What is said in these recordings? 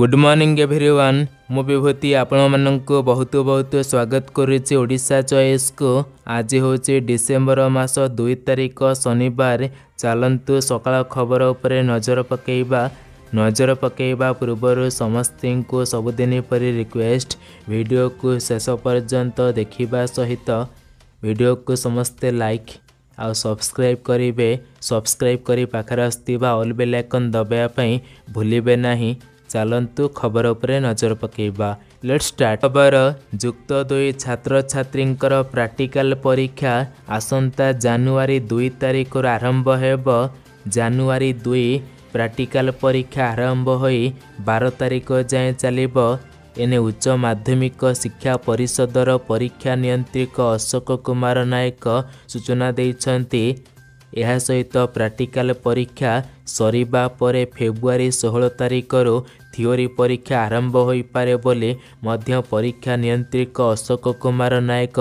Good morning everyone, मो विभूति आपण को बहुत बहुत स्वागत करुच्चे ओडिशा चॉइस को। आज हूँ डिसेम्बर मास 2 तारीख शनिवार। चलतु सकाल खबर उपर नजर पकेबा पूर्व समस्त को सबुदिन पर रिक्वेस्ट वीडियो को शेष पर्यंत देखा सहित वीडियो को समस्ते लाइक और सब्सक्राइब करेंगे। सब्सक्राइब कर पाखर आसवा ऑल बेल आइकन दबायापी भूलिबे नहीं। चलतु खबर उपरे नजर पकेबा। Let's start. खबर युक्त 2 छात्र छात्री प्रैक्टिकल परीक्षा आसंता जनवरी 2 तारीख आरंभ हो। जनवरी 2 प्रैक्टिकल परीक्षा आरंभ हो 12 तारीख जाए चलो। एने उच्च माध्यमिक शिक्षा परिषदर परीक्षा नियंत्रक अशोक कुमार नायक सूचना देइछन्ति। यह सहित प्रैक्टिकल परीक्षा सरिबा परे फेब्रुआरी 16 तारीख थियोरी परीक्षा आरंभ हो पारे बोली मध्य परीक्षा नियंत्रक अशोक कुमार नायक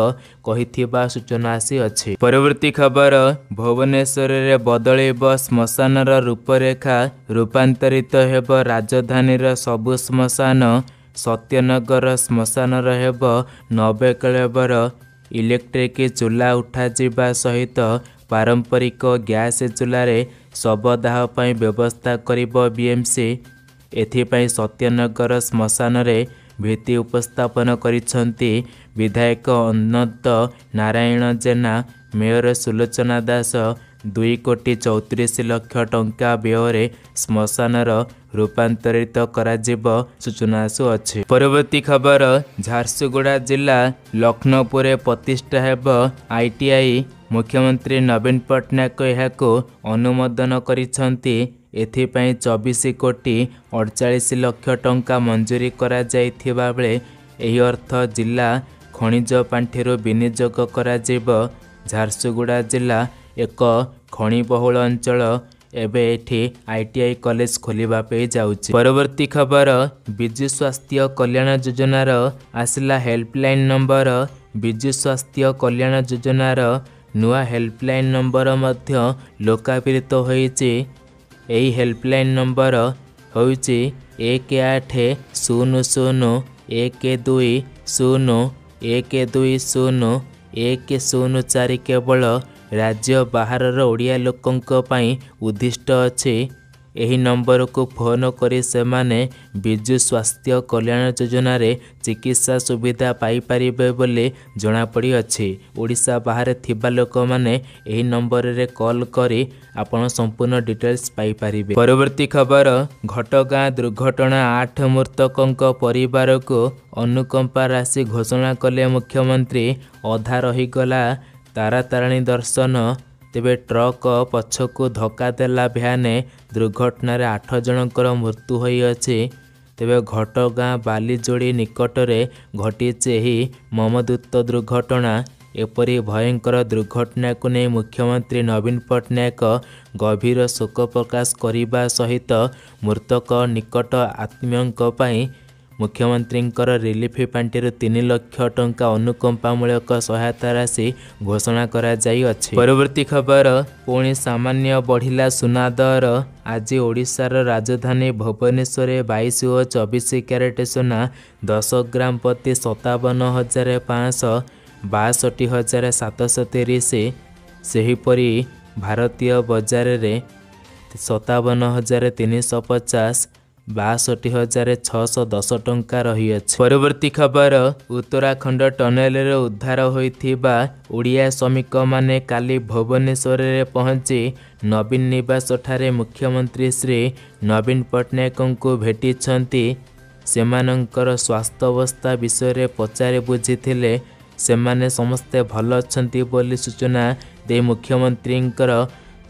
कहिथिबा सूचना आसी अछि। परवर्ती खबर भुवनेश्वर रे बदलेब स्मशानर रूपरेखा, रूपांतरित हेब राजधानीर सबु स्मशान। सत्यनगर स्मशानर हेब नवेकलेबर। इलेक्ट्रिक चूल्हा उठाजिबा सहित पारंपरिक गैस चूल्हा शवदाह पर व्यवस्था करिबो बीएमसी। एथिपाई सत्यनगर स्मशान रे भेटी उपस्थापन करिसंती विधायक अनंत नारायण जेना, मेयर सुलोचना दास। 2,34,00,000 टंका व्यय स्मशानर रूपांतरित कराजिबो सूचना आसुअछि। परवर्ती खबर झारसुगुड़ा जिला लखनऊपुर प्रतिष्ठा हेब आईटीआई। मुख्यमंत्री नवीन पट्टनायक यहाको अनुमोदन करिसंती। एथिपाई 24,48,00,000 टंका मंजूरी कराଯାଇथिबा बेले एही अर्थ जिला खनिज पांठिरो विनियोग कराजिबो। झारसुगुड़ा जिला एक खनिबहुल अंचल एबे एठी आईटीआई कॉलेज खोलिबा पे जाउछि। परवर्ती खबर विजु स्वास्थ्य कल्याण योजनार आसला हेल्पलाइन नंबर। विजु स्वास्थ्य कल्याण योजनार नुआ हेल्पलाइन नंबर मध्य लोकाभित होइछि। एही हेल्पलाइन नंबर होइछि 1,8,00,1,2,0,1,2,0,1,0,4। केवल राज्य बाहर ओडिया लोकंक पई उद्दिष्ट अछि। एही नंबर को फोन करी सेमाने विजु स्वास्थ्य कल्याण योजना रे चिकित्सा सुविधा पाई परिबे बोले जणा पड़ी अछि। ओडिशा बाहर थिबा लोक माने एही नंबर रे कॉल करी आपण संपूर्ण डिटेल्स पाई परिबे। परवर्ती खबर घटगां दुर्घटना 8 मृतकंक परिवार को अनुकंपा राशि घोषणा कले मुख्यमंत्री। अधा रहीगला तारातारिणी दर्शन, तेबे ट्रक पछकु धक्का देला भ्याने दुर्घटन 8 जनकर मृत्यु होइअछि। तेबे घटगां बालीजोड़ी निकटरे घटीचे ही ममदूत दुर्घटना। एपरी भयंकर दुर्घटना को नहीं मुख्यमंत्री नवीन पट्टनायक गभीर शोक प्रकाश करने सहित मृतक निकट आत्मीयों मुख्यमंत्री रिलीफ पांठि 3,00,000 टंका अनुकंपामूलक सहायता राशि घोषणा कराई। परवर्ती खबर पुणी सामान्य बढ़िला सुना दर। आज ओडिशार राजधानी भुवनेश्वर 22 और 24 क्यारेट सुना 10 ग्राम प्रति 57,562,730। सेहीपरि भारतीय बजार रे 57,350 62,610 टंका रही अछि। परवर्ती खबर उत्तराखंड टनेल रे उद्धार होइथिबा ओडिया श्रमिक माने काली भुवनेश्वर रे पहुंची नवीन निवास ठारे मुख्यमंत्री श्री नवीन पट्टनायक को भेटी छंती। सेमानंकर स्वास्थ्य अवस्था विषय रे पचारि बुझिथिले। सेमाने समस्ते भल छंती बोली सूचना दे मुख्यमंत्रींकर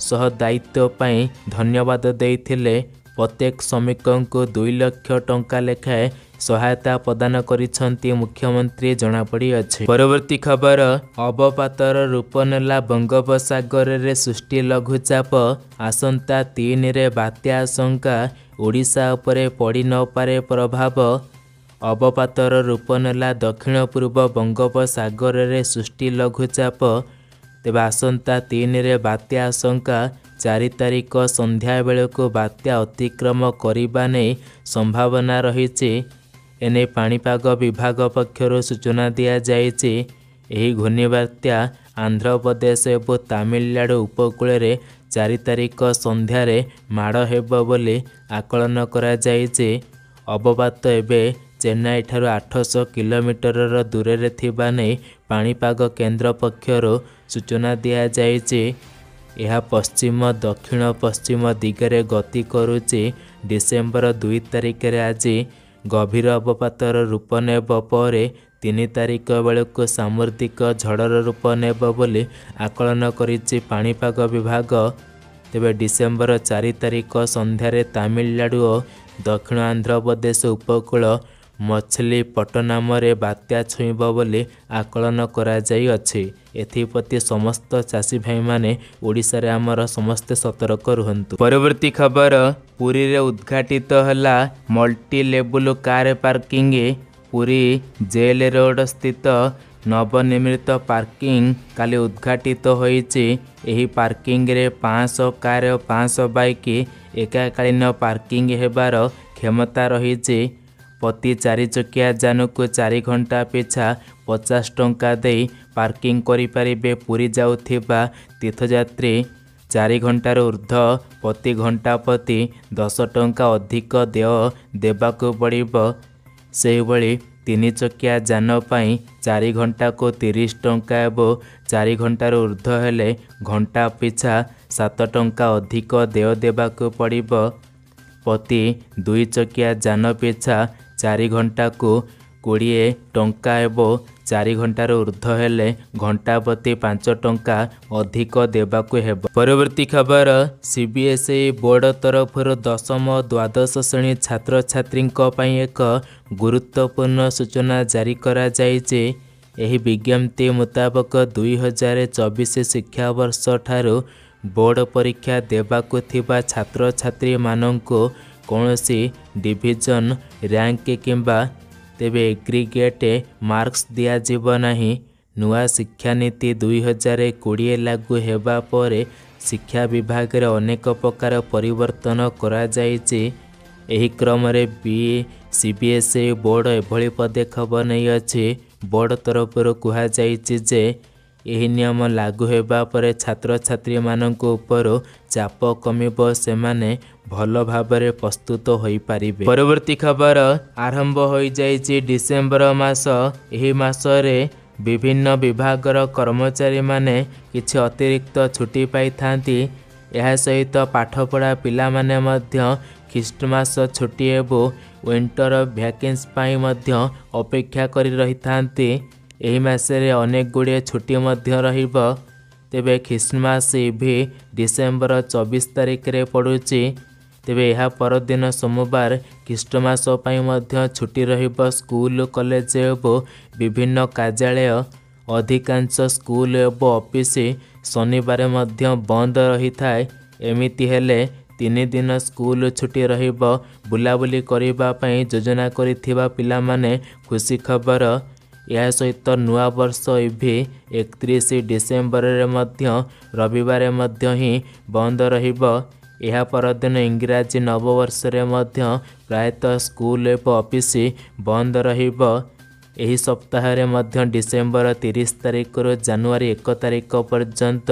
सह दायित्व पई धन्यवाद देइथिले। प्रत्येक श्रमिक को 2,00,000 टंका लेखाएं सहायता प्रदान करिसंती मुख्यमंत्री जनापड़ी अछि। परवर्ती खबर अवपातर रूप नेला बंगोपसागर रे सृष्टि लघुचाप। आसंता 3 रे बात्या आशंका, ओडिशा उपरे पड़ी न पारे प्रभाव। अवपातर रूप नेला दक्षिण पूर्व बंगोपसागर रे सृष्टि लघुचाप। तेब आसंता 3 रे बात्या आशंका 4 तारिख संध्या बेल को बात्या अतिक्रम करने नहीं संभावना रही। एने पाणीपाग विभाग पक्षर सूचना दि जाए। यह घूर्णिबात्या आंध्र प्रदेश और तमिलनाडु उपकूल में 4 तारिख संध्या माड़ हेबो बोली आकलन करा जाइजे। अवपात एबे चेन्नई ठारू 800 किलोमीटर दूर रे थिबा नै पाणीपाग केन्द्र पक्षर सूचना दि जाइजे। यह पश्चिम दक्षिण पश्चिम दिगरे गति करुचे। डिसेम्बर 2 तारिख रे आज गभीर अवपातर रूप नेब परे 3 तारिख बेलू सामुद्रिक झड़र रूप नेब बोली आकलन करिछि पाणीपाग विभाग। तेबे डिसेम्बर 4 तारिख संध्यारे तमिलनाडु और दक्षिण आंध्र प्रदेश उपकूल मछलीपट्टनम रे बात्या छुईब बोली आकलन करा जाई अछि। एथिप्रति समस्त चाषी भाई माने ओडिसा रे आमर समस्त सतर्क रुहंतु। परवर्ती खबर पुरी रे उद्घाटित तो हला multi level car parking. Puri jail road स्थित नवनिर्मित पार्किंग काली उद्घाटित तो होईची। एही पार्किंग रे 500 कार 500 बाइक एकाकालीन पार्किंग हेबार क्षमता रहीची। प्रति 4 चकिया जान को 4 घंटा पिछा 50 टंका दे पार्किंग करि परिबे पुरी जाउथिबा तीर्थयात्री। 4 घंटार ऊर्ध प्रति घंटा प्रति 10 टंका अधिक देवाकू पड़िबो। सेहि भली 3 चकिया जान पाई 4 घंटा को 30 टंका एवं 4 घंटार ऊर्ध हेले घंटा पिछा 7 टंका अधिक देवाकू पड़िबो। प्रति 2 चकिया जान पिछा 4 घंटा को 20 टंका एवं 4 घंटार ऊर्ध हेले घंटा प्रति 5 टंका अधिक देवाकू हेब। परवर्ती खबर सीबीएसई बोर्ड तरफ दशम और द्वादश श्रेणी छात्र छात्री एक गुरुत्वपूर्ण सूचना जारी करा जाइजे। यह विज्ञप्ति मुताबक 2024 शिक्षावर्ष ठारू बोर्ड परीक्षा देवाकू थिबा छात्र छात्री माननको कोनोसी डिवीजन रैंक किंबा तेबे एग्रीगेट मार्क्स दिया जीव नाही। नुआ शिक्षानीति 2020 लागू हेबा परे शिक्षा विभाग रे अनेक प्रकार परिवर्तन करा जाइछि। एही क्रम रे सीबीएसई बोर्ड एभली पदक्षेप नै अछि। बोर्ड तरफर कुहा जाइछि जे एही नियम लागू हेबा परे छात्र छात्री माननको उपर चाप कमिबो, सेमाने भल भाबरे प्रस्तुत होई पारिबे। परवर्ती खबर आरंभ होई जाइछि डिसेम्बर मास। एही मास रे विभिन्न विभागर कर्मचारी माने किछि अतिरिक्त छुट्टी पाई थांती। एहा सहित पाठपढ़ा पिला माने मध्य ख्रीष्टमास छुट्टी एवं विंटर भ्याकेंसी पाई मध्य अपेक्षा करि रही थांती। एही मासरे अनेक गुड़े छुट्टी मध्य रहिब। तेबे ख्रीष्टमास भी डिसेम्बर 24 तारिख रे पड़ुछि। तेबे यह परदिन सोमवार ख्रीष्टमास पई मध्य छुट्टी रहिब। स्कूल कॉलेज एवं विभिन्न कार्यालय अधिकांश स्कूल एवं ऑफिस शनिवार मध्य बंद रही थाए। एमिति हेले 3 दिन स्कूल छुट्टी रहिब। बुलाबुली करिबा पई योजना करिथिबा पिला माने खुशी खबर। यह सहित नूआ वर्ष इभि 31 डिसेम्बर रविवार बंद रहिब। यह परदिन इंग्राजी नववर्ष प्रायतः स्कूल एवं ऑफिस बंद रहिब। एही सप्ताह रे डिसेम्बर 30 तारिख रु जनवरी 1 तारिख पर्यंत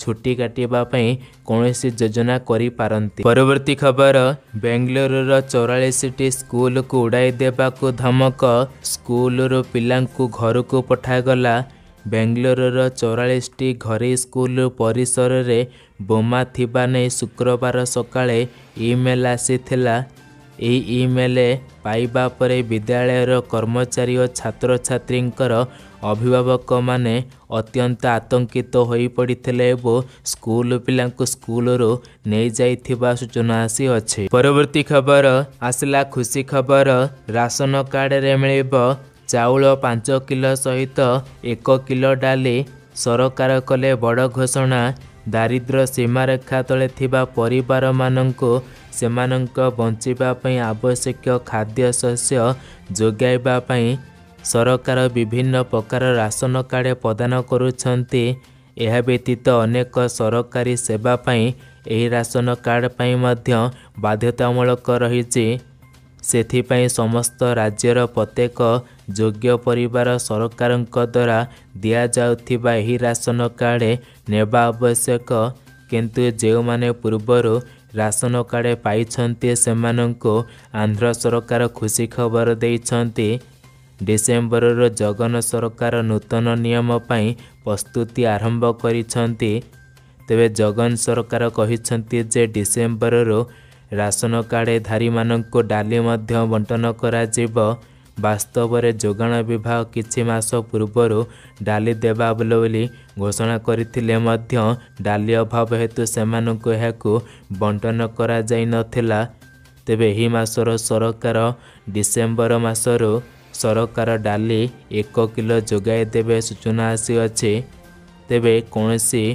छुट्टी काटिबा पई कोनोसी योजना करि पारंती। परवर्ती खबर बेंगलुरु रो 44टी स्कूल को उड़ाई देबा को धमक। स्कूल रो पिलांकु घर को पठागला। बेंगलुरु रो 44टी घरे स्कूल परिसर रे बोमा थिबा नै शुक्रवार सकाळे ईमेल आसीथिला। यही इमेल पाइबा परे विद्यालय कर्मचारी और छात्र छात्री अभिभावक माने अत्यंत आतंकित तो होई पड़िथिले। स्कूल पिलांकु स्कूल रो नहीं जाइथिबा सूचना आसी अछि। परवर्ती खबर आसला खुशी खबर। राशन कार्ड रे मिलिबो चाउल 5 किलो सहित 1 किलो डाली। सरकार कले बड़ घोषणा। दारिद्र्य सीमारेखा तले थिबा परिवार माननको सेमानंका बंचिबा पई आवश्यक खाद्य शस्य जोगाइबा पई सरकार विभिन्न प्रकार राशन कार्ड प्रदान करूछंती। यह व्यतीत अनेक सरकारी सेवा पाई एही राशन कार्ड पाई मध्य बाध्यतामूलक रही। सेथिपाई समस्त राज्यर प्रत्येक योग्य परिवार सरकारक द्वारा दिया जाउथिबा एही राशन कार्ड नेबा आवश्यक। किंतु जो माने पूर्वरु राशन कार्ड पाइछन्ते सेमानंको आंध्र सरकार खुशी खबर दैछन्ते। डिसेम्बरर जगन सरकार नूतन नियम पाई प्रस्तुति आरंभ करिछन्ते। तेबे जगन सरकार कहिछन्ते जे डिसेम्बरर राशन कार्डधारी मानंको डाली मध्य बंटन कराजिबो। वास्तव में जोगाण विभाग किछि मास पूर्व डाली देवा बोली घोषणा करथिले मध्य डाली अभाव हेतु सेमानंको यहाकु बंटन करा जाय नथिला। तेबे एही मासर सरकार डिसेम्बर मासरो सरकार डाली 1 किलो जोगाई देवे सूचना आसी अछि। तेबे कोनोसी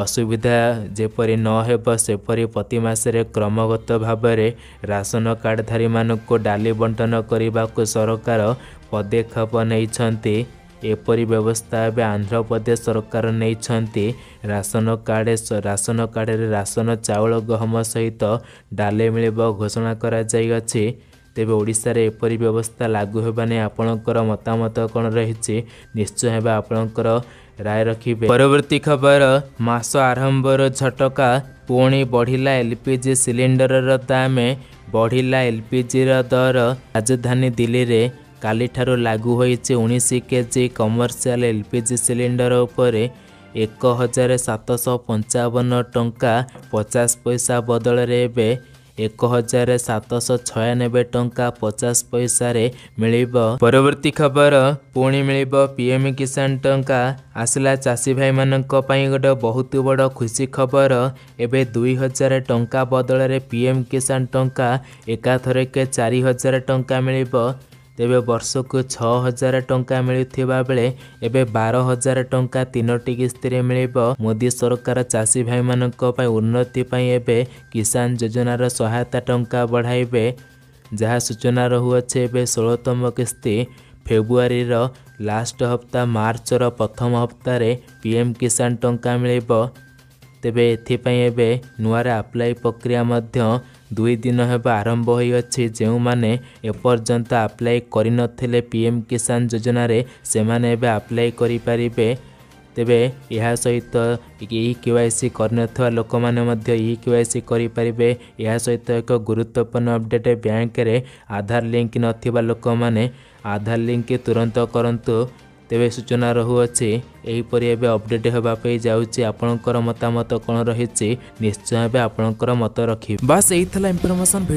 असुविधा जेपरी न हेबो सेपरी प्रति मासरे क्रमगत भाबरे राशन कार्डधारी मानकु डाली बंटन करिबाकु सरकार पदक्षेप नैछन्ति। एपरी व्यवस्था एवं आंध्र प्रदेश सरकार नैछन्ति। राशन कार्ड राशन चाउल गहम सहित डाली मिलिबो घोषणा करा जाय अछि। तेबे ओडिशा रे एपरी व्यवस्था लागू हेबाने आपणकर मतामत कोन रहिछि निश्चय हेबा आपणकर राय रखिबे। परवर्ती खबर, मास आरंभर झटका पुणी बढ़िला एलपीजी सिलिंडर दाम। बढ़िला एलपीजी दर राजधानी दिल्ली रे काली ठारो लागू होइछि। 19 केजी कमर्शियल एलपीजी सिलिंडर उपरे 1755 ଟଙ୍କା 50 ପଇସା बदलरे बे 1796 ଟଙ୍କା 50 ପଇସା मिलिबो। परवर्ती खबर, पुणी मिलिबो पीएम किसान टंका। आसला चाषी भाई मानक पई गोटे बहुत बड़ खुशी खबर। एबे 2000 ଟଙ୍କା बदलरे पीएम किसान टंका एकाथरके 4000 ଟଙ୍କା मिलिबो। तेबे वर्षको 6000 ଟଙ୍କା मिलुथिबा बेले एबे 12000 ଟଙ୍କା 3ଟି किस्ती मिलिबो। मोदी सरकार चाषी भाई मानक पय उन्नति पय एबे किसान योजनार सहायता टंका बढ़ाइबे। जहा सूचना रहुअछे एबे 16तम किस्ती फेब्रुआरी रो लास्ट हफ्ता मार्च रो प्रथम हफ्ता रे पीएम किसान टंका मिलिबो। तेबे एथिपय एबे नुआरा अप्लाई प्रक्रिया मध्य 2 दिन हेबा आरंभ होई अछि। जेउ माने एपर्यंत अप्लाई करि नथिले पीएम किसान योजना रे सेमाने एबे अप्लाई करि परिबे। तेबे यहा सहित EKYC करनथवा लोक माने मध्य EKYC करि परिबे। यहा सहित एक गुरुत्वपूर्ण अपडेट, बैंक रे आधार लिंक नथिबा लोक माने आधार लिंक तुरंत करंतु। तेबे सूचना रहुअछि एहीपरि एबे अपडेट हेबा पई जाउछि। आपणकर मतामत कोन रहिछि निश्चय एबे आपणकर मत रखिबे। बास एही थला इन्फॉर्मेशन।